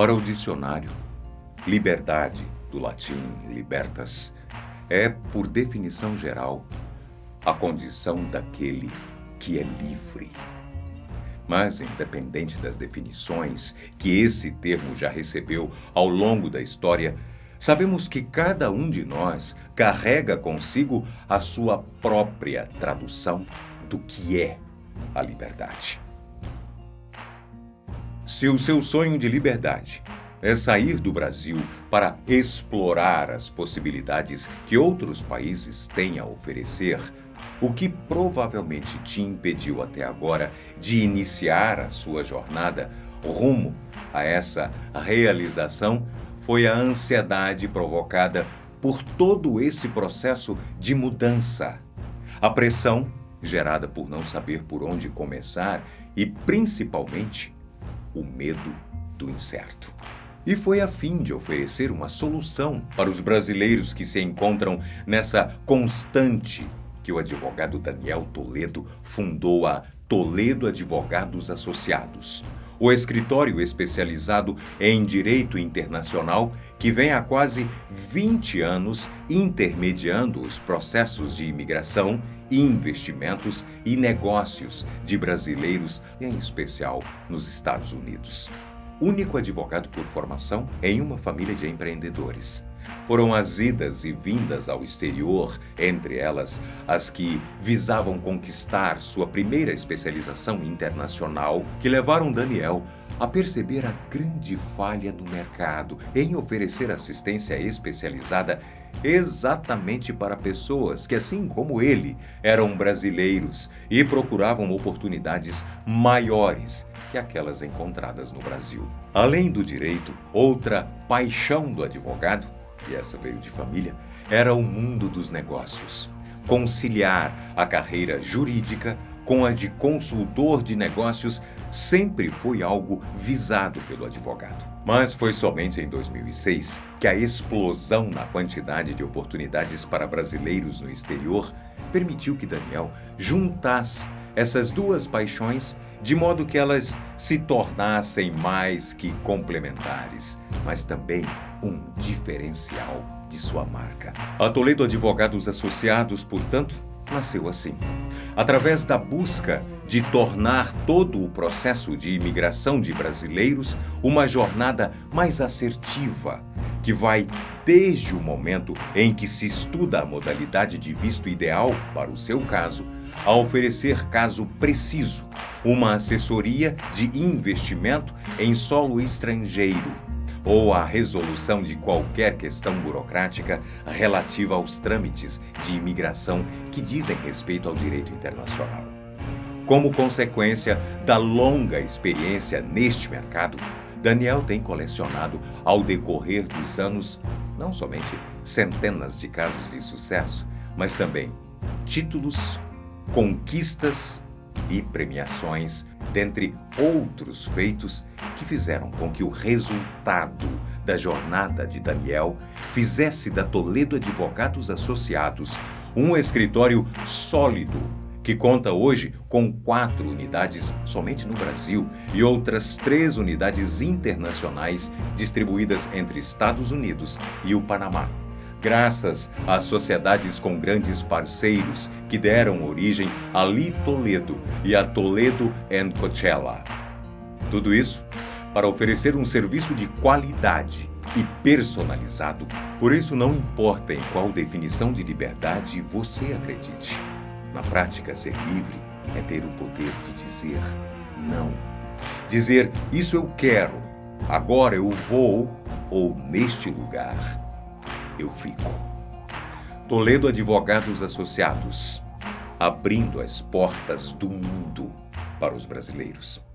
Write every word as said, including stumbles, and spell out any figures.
Para o dicionário, liberdade, do latim libertas, é, por definição geral, a condição daquele que é livre. Mas, independente das definições que esse termo já recebeu ao longo da história, sabemos que cada um de nós carrega consigo a sua própria tradução do que é a liberdade. Se o seu sonho de liberdade é sair do Brasil para explorar as possibilidades que outros países têm a oferecer, o que provavelmente te impediu até agora de iniciar a sua jornada rumo a essa realização foi a ansiedade provocada por todo esse processo de mudança, a pressão gerada por não saber por onde começar e, principalmente, o medo do incerto. E foi a fim de oferecer uma solução para os brasileiros que se encontram nessa constante que o advogado Daniel Toledo fundou a Toledo Advogados Associados, o escritório especializado em direito internacional que vem há quase vinte anos intermediando os processos de imigração, investimentos e negócios de brasileiros, em especial nos Estados Unidos. Único advogado por formação em uma família de empreendedores. Foram as idas e vindas ao exterior, entre elas as que visavam conquistar sua primeira especialização internacional, que levaram Daniel a perceber a grande falha do mercado em oferecer assistência especializada exatamente para pessoas que, assim como ele, eram brasileiros e procuravam oportunidades maiores que aquelas encontradas no Brasil. Além do direito, outra paixão do advogado, e essa veio de família, era o mundo dos negócios. Conciliar a carreira jurídica com a de consultor de negócios sempre foi algo visado pelo advogado. Mas foi somente em dois mil e seis que a explosão na quantidade de oportunidades para brasileiros no exterior permitiu que Daniel juntasse essas duas paixões de modo que elas se tornassem mais que complementares, mas também um diferencial de sua marca. A Toledo Advogados Associados, portanto, nasceu assim, através da busca de tornar todo o processo de imigração de brasileiros uma jornada mais assertiva, que vai desde o momento em que se estuda a modalidade de visto ideal para o seu caso, a oferecer, caso preciso, uma assessoria de investimento em solo estrangeiro ou a resolução de qualquer questão burocrática relativa aos trâmites de imigração que dizem respeito ao direito internacional. Como consequência da longa experiência neste mercado, Daniel tem colecionado, ao decorrer dos anos, não somente centenas de casos de sucesso, mas também títulos, conquistas e premiações, dentre outros feitos que fizeram com que o resultado da jornada de Daniel fizesse da Toledo Advogados Associados um escritório sólido, que conta hoje com quatro unidades somente no Brasil e outras três unidades internacionais distribuídas entre Estados Unidos e o Panamá. Graças às sociedades com grandes parceiros que deram origem a LeeToledo e a Toledo and Coachella. Tudo isso para oferecer um serviço de qualidade e personalizado. Por isso, não importa em qual definição de liberdade você acredite. Na prática, ser livre é ter o poder de dizer não. Dizer, isso eu quero, agora eu vou, ou neste lugar eu fico. Toledo Advogados Associados, abrindo as portas do mundo para os brasileiros.